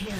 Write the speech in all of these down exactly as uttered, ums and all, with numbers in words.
Kill.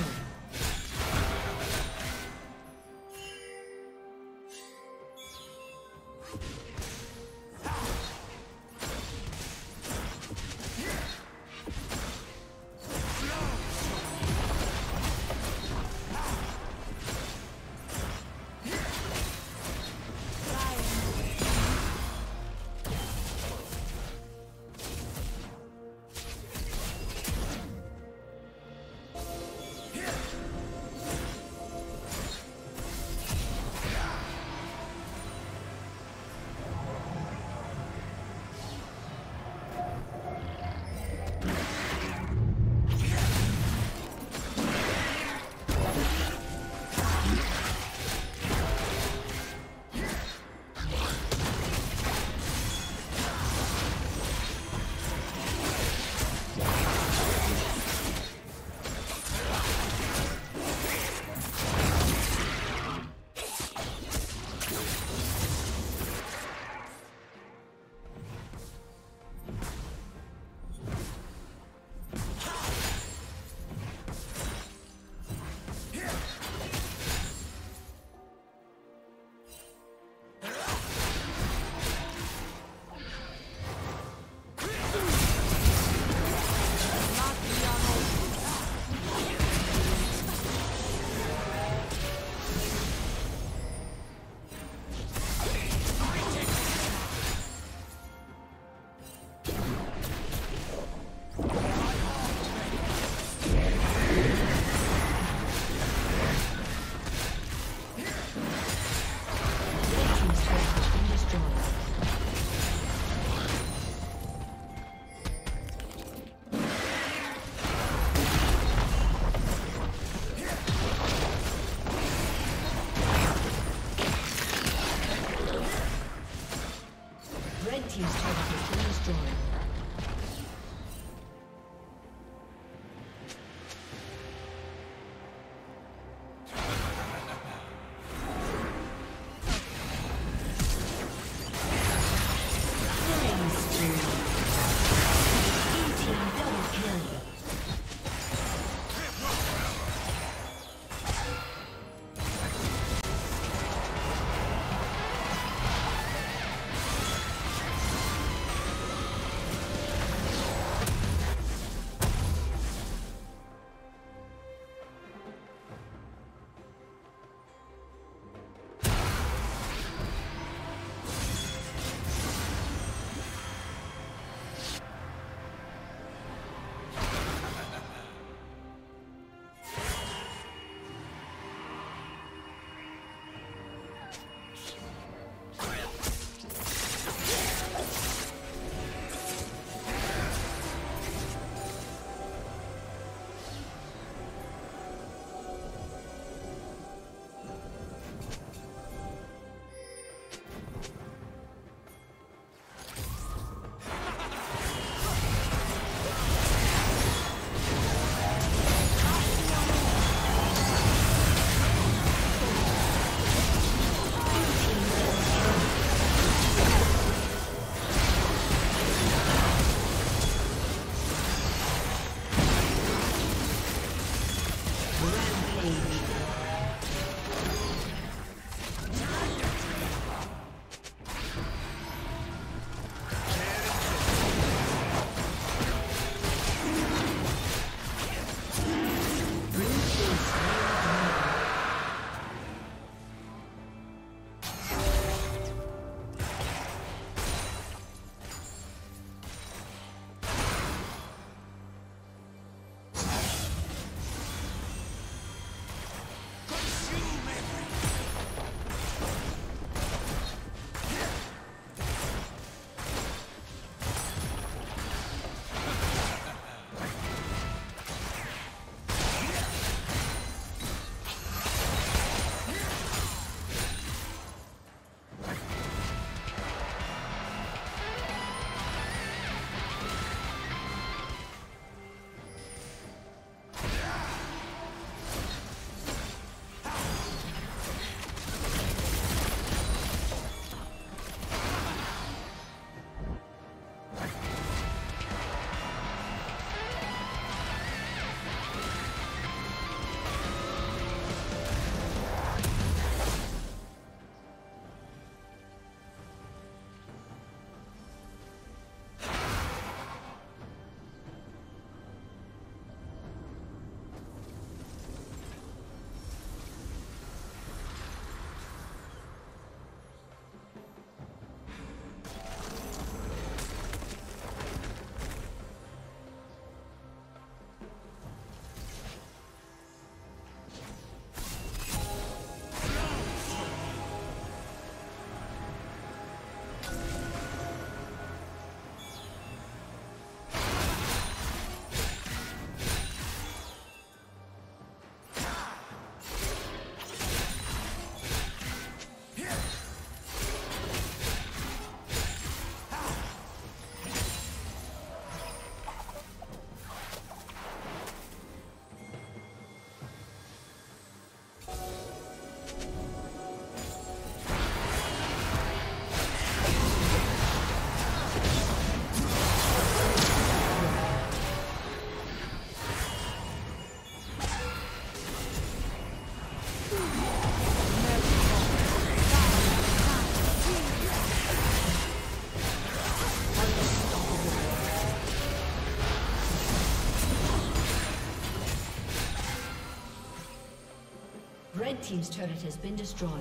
Red team's turret has been destroyed.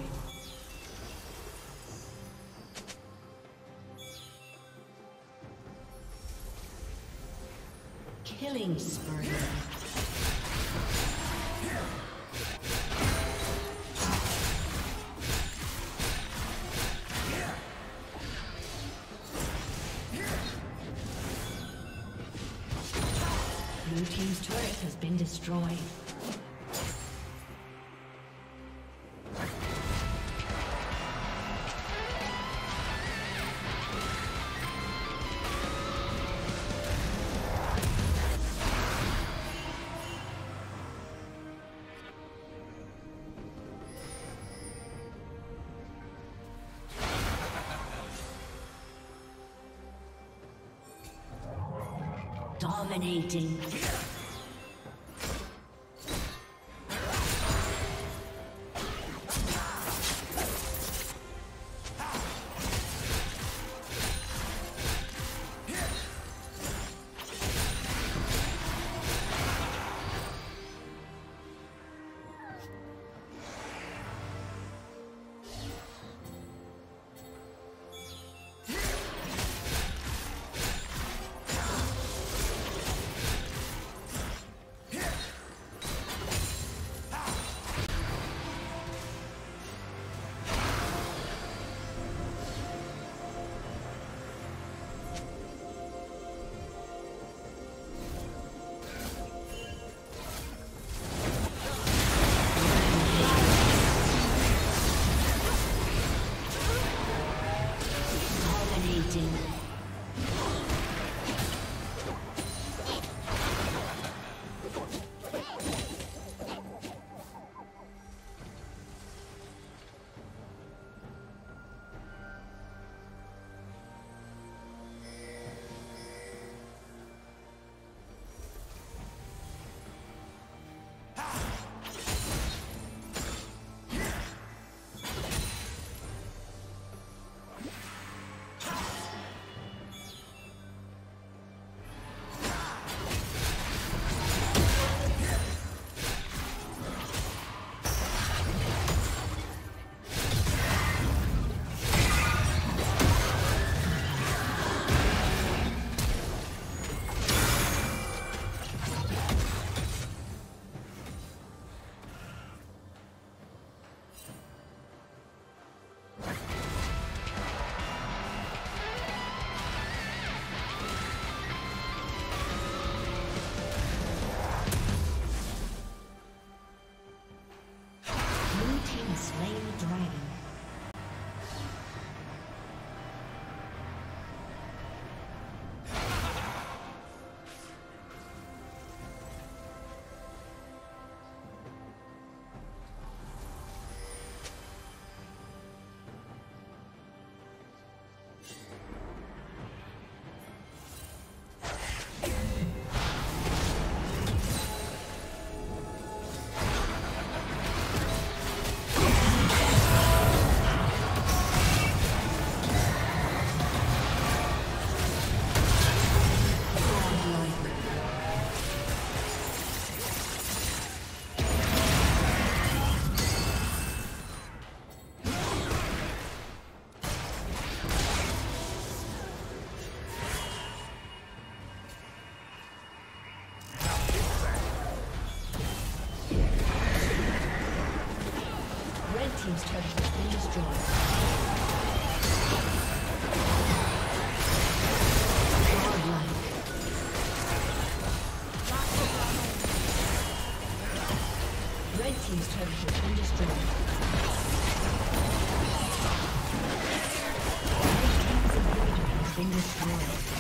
Killing spree. Blue team's turret has been destroyed. Dominating. Team's turret has been destroyed. Godlike. Red team's turret has been destroyed. Red team's inhibitor has been destroyed.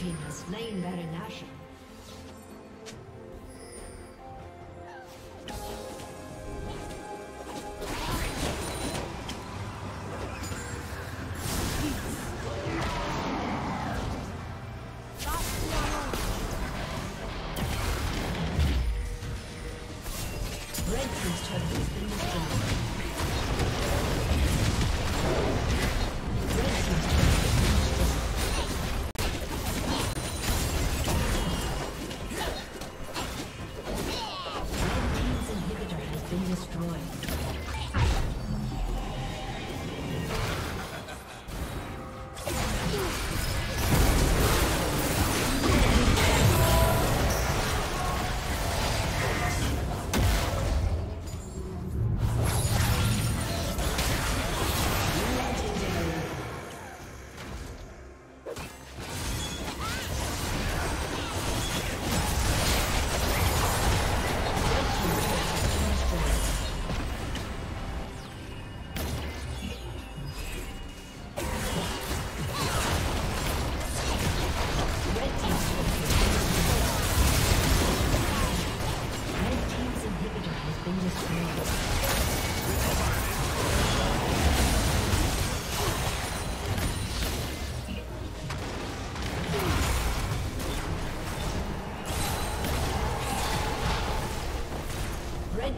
team has slain Baron Nashor.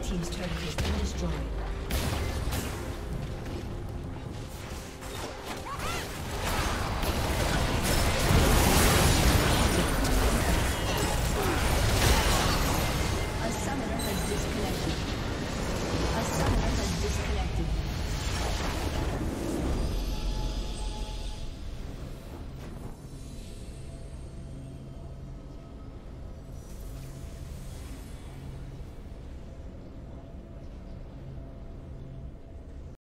Team's turret has been destroyed.